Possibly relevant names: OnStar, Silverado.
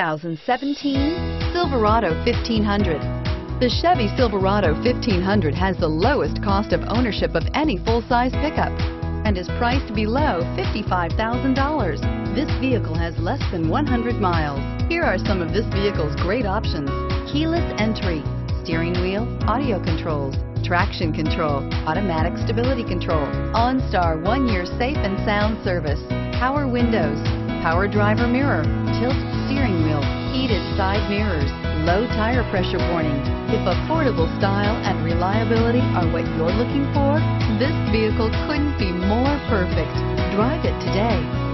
2017 Silverado 1500. The Chevy Silverado 1500 has the lowest cost of ownership of any full-size pickup and is priced below $55,000. This vehicle has less than 100 miles. Here are some of this vehicle's great options: keyless entry, steering wheel audio controls, traction control, automatic stability control, OnStar 1-year safe and sound service, power windows, power driver mirror, tilt steering wheel, heated side mirrors, low tire pressure warning. If affordable style and reliability are what you're looking for, this vehicle couldn't be more perfect. Drive it today.